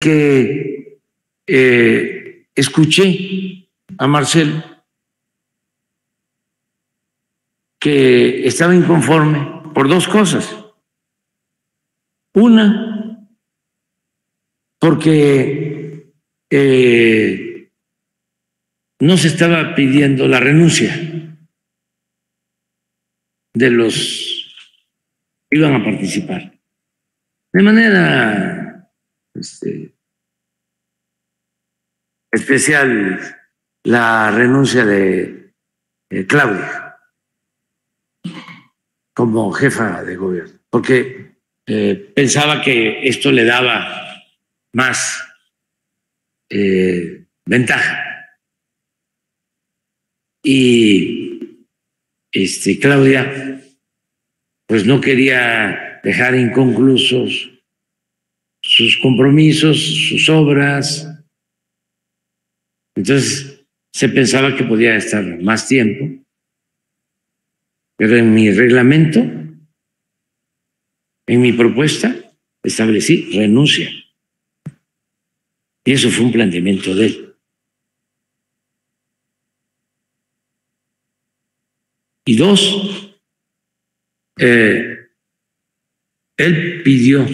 que escuché a Marcelo que estaba inconforme por dos cosas. Una, porque no se estaba pidiendo la renuncia de los que iban a participar de manera especial, la renuncia de Claudia como jefa de gobierno, porque pensaba que esto le daba más ventaja. Y Claudia pues no quería dejar inconclusos sus compromisos, sus obras. Entonces se pensaba que podía estar más tiempo, pero en mi reglamento, en mi propuesta, establecí renuncia. Y eso fue un planteamiento de él. Y dos, él pidió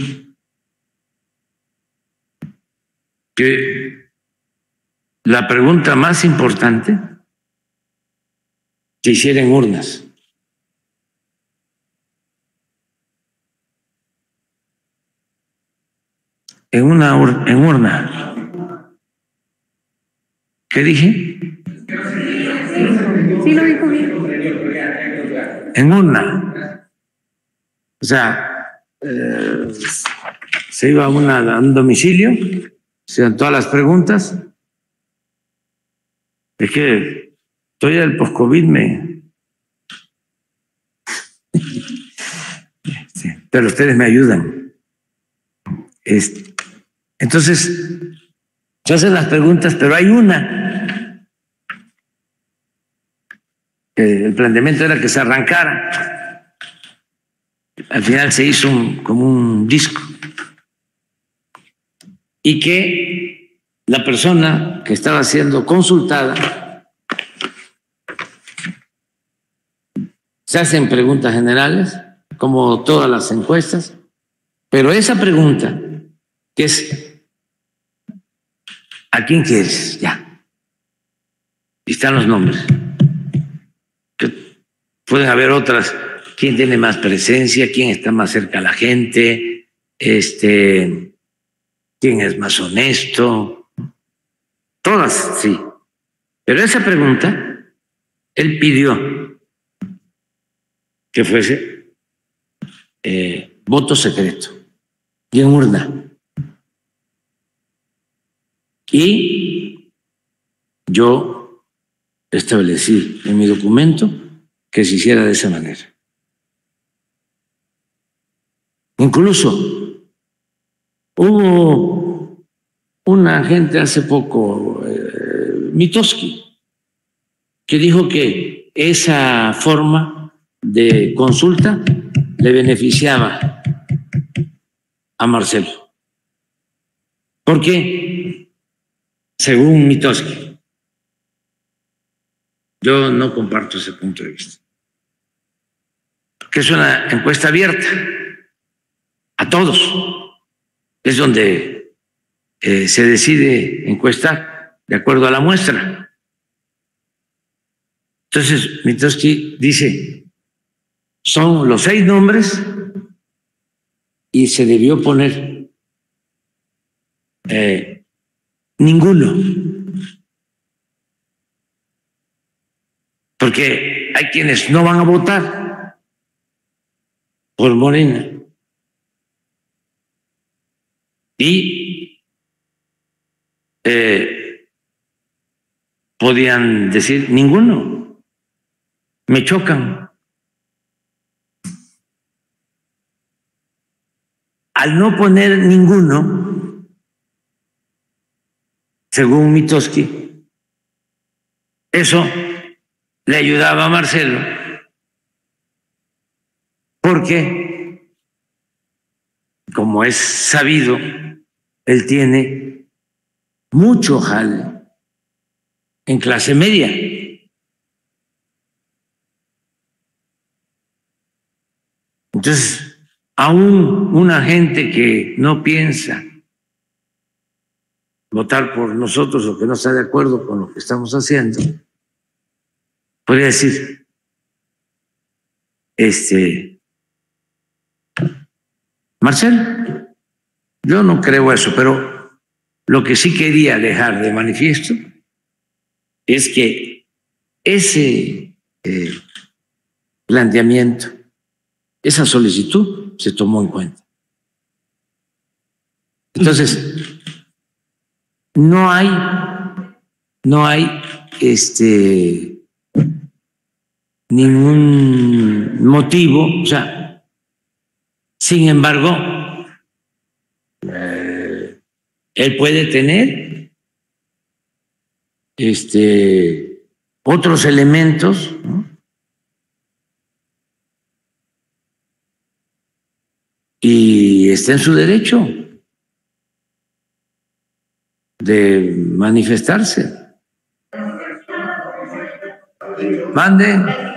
que la pregunta más importante se hiciera en urnas. En una urna. ¿Qué dije? Sí, lo dijo bien. En urna. O sea, se iba a un domicilio. Sean todas las preguntas. Es que estoy del post-COVID, pero ustedes me ayudan. Entonces, se hacen las preguntas, pero hay una. El planteamiento era que se arrancara. Al final se hizo como un disco. Y que la persona que estaba siendo consultada, se hacen preguntas generales, como todas las encuestas, pero esa pregunta, que es, ¿a quién quieres? Ya. Y están los nombres. Que pueden haber otras, ¿quién tiene más presencia? ¿Quién está más cerca a la gente? ¿Quién es más honesto? Todas, sí. Pero esa pregunta, él pidió que fuese voto secreto y en urna. Y yo establecí en mi documento que se hiciera de esa manera. Incluso hubo una gente hace poco, Mitofsky, que dijo que esa forma de consulta le beneficiaba a Marcelo. Porque, según Mitofsky, yo no comparto ese punto de vista. Porque es una encuesta abierta a todos. Es donde se decide encuestar de acuerdo a la muestra. Entonces, Mitofsky dice, son los 6 nombres y se debió poner ninguno. Porque hay quienes no van a votar por Morena. Y podían decir, ninguno, me chocan. Al no poner ninguno, según Mitofsky, eso le ayudaba a Marcelo, porque, como es sabido, él tiene mucho jale en clase media. Entonces, aún una gente que no piensa votar por nosotros o que no está de acuerdo con lo que estamos haciendo, podría decir, Marcelo, yo no creo eso, pero lo que sí quería dejar de manifiesto es que ese planteamiento, esa solicitud se tomó en cuenta. Entonces, no hay ningún motivo, o sea, sin embargo, él puede tener otros elementos, ¿no? Y está en su derecho de manifestarse. Mande.